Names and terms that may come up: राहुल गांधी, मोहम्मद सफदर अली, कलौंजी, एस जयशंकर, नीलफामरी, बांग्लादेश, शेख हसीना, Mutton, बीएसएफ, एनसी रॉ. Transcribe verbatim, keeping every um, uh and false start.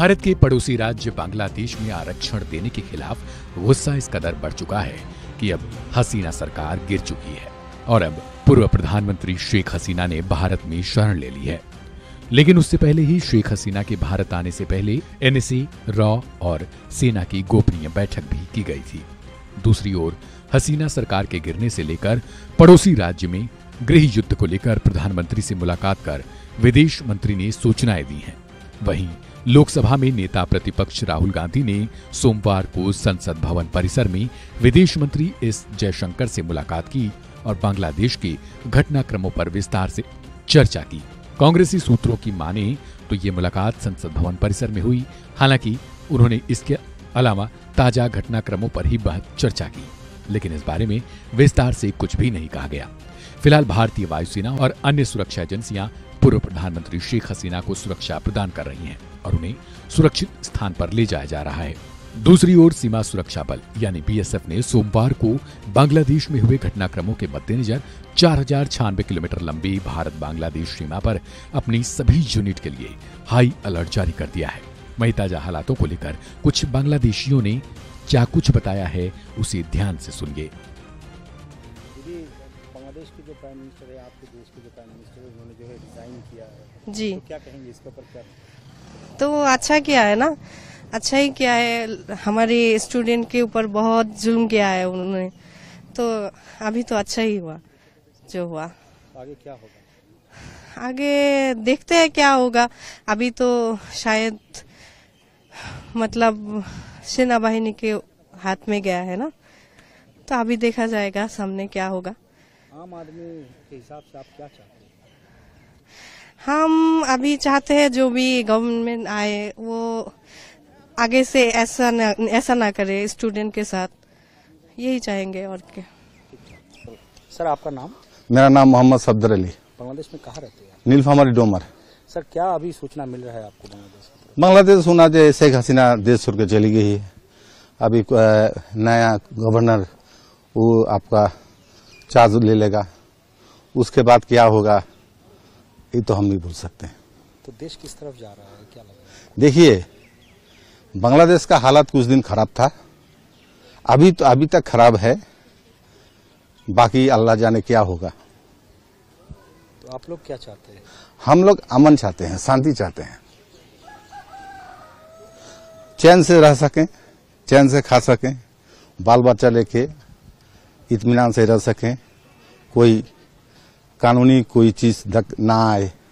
भारत के पड़ोसी राज्य बांग्लादेश में आरक्षण देने के खिलाफ गुस्सा इस कदर बढ़ चुका है कि अब हसीना सरकार गिर चुकी है और अब पूर्व प्रधानमंत्री शेख हसीना ने भारत में शरण ले ली है। लेकिन उससे पहले ही शेख हसीना के भारत आने से पहले एनसी रॉ और सेना की गोपनीय बैठक भी की गई थी। दूसरी ओर हसीना सरकार के गिरने से लेकर पड़ोसी राज्य में गृह युद्ध को लेकर प्रधानमंत्री से मुलाकात कर विदेश मंत्री ने सूचनाएं दी हैं। वहीं लोकसभा में नेता प्रतिपक्ष राहुल गांधी ने सोमवार को संसद भवन परिसर में विदेश मंत्री एस जयशंकर से मुलाकात की और बांग्लादेश के घटनाक्रमों पर विस्तार से चर्चा की। कांग्रेसी सूत्रों की माने तो ये मुलाकात संसद भवन परिसर में हुई, हालांकि उन्होंने इसके अलावा ताजा घटनाक्रमों पर ही बहुत चर्चा की, लेकिन इस बारे में विस्तार से कुछ भी नहीं कहा गया। फिलहाल भारतीय वायुसेना और अन्य सुरक्षा एजेंसियां पूर्व प्रधानमंत्री शेख हसीना को सुरक्षा प्रदान कर रही हैं और उन्हें सुरक्षित स्थान पर ले जाया जा रहा है। दूसरी ओर सीमा सुरक्षा बल यानी बीएसएफ ने सोमवार को बांग्लादेश में हुए घटनाक्रमों के मद्देनजर चार हजार छियानवे किलोमीटर लंबी भारत बांग्लादेश सीमा पर अपनी सभी यूनिट के लिए हाई अलर्ट जारी कर दिया है। वहीं ताजा हालातों को लेकर कुछ बांग्लादेशियों ने क्या कुछ बताया है, उसे ध्यान से सुनिए। बांग्लादेश के जो प्राइम मिनिस्टर है, आपके देश के जो प्राइम मिनिस्टर है, उन्होंने जो है डिजाइन किया है जी, तो क्या कहेंगे इसके ऊपर? क्या तो अच्छा किया है ना, अच्छा ही किया है। हमारे स्टूडेंट के ऊपर बहुत जुल्म किया है उन्होंने, तो अभी तो अच्छा ही हुआ जो हुआ। आगे क्या होगा? आगे देखते हैं क्या होगा। अभी तो शायद मतलब सेना वाहिनी के हाथ में गया है ना, तो अभी देखा जाएगा सामने क्या होगा। आम आदमी के हिसाब से आप क्या चाहते हैं? हम अभी चाहते हैं जो भी गवर्नमेंट आए वो आगे से ऐसा ना ऐसा ना करे स्टूडेंट के साथ, यही चाहेंगे। और क्या सर, आपका नाम? मेरा नाम मोहम्मद सफदर अली। बांग्लादेश में कहाँ रहते हैं? नीलफामरी डोमर। सर, क्या अभी सूचना मिल रहा है आपको बांग्लादेश? बांग्लादेश सुना जाए शेख हसीना देश छोड़ के चली गई है। अभी नया गवर्नर वो आपका चार्ज ले लेगा, उसके बाद क्या होगा ये तो हम नहीं भूल सकते। तो देश किस तरफ जा रहा है, क्या लग रहा है? देखिए, बांग्लादेश का हालात कुछ दिन खराब था, अभी तो अभी तक खराब है, बाकी अल्लाह जाने क्या होगा। तो आप लोग क्या चाहते हैं? हम लोग अमन चाहते हैं, शांति चाहते हैं, चैन से रह सकें, चैन से खा सकें, बाल बच्चा लेके इत्मीनान से रह सकें, कोई कानूनी कोई चीज़ ना आए।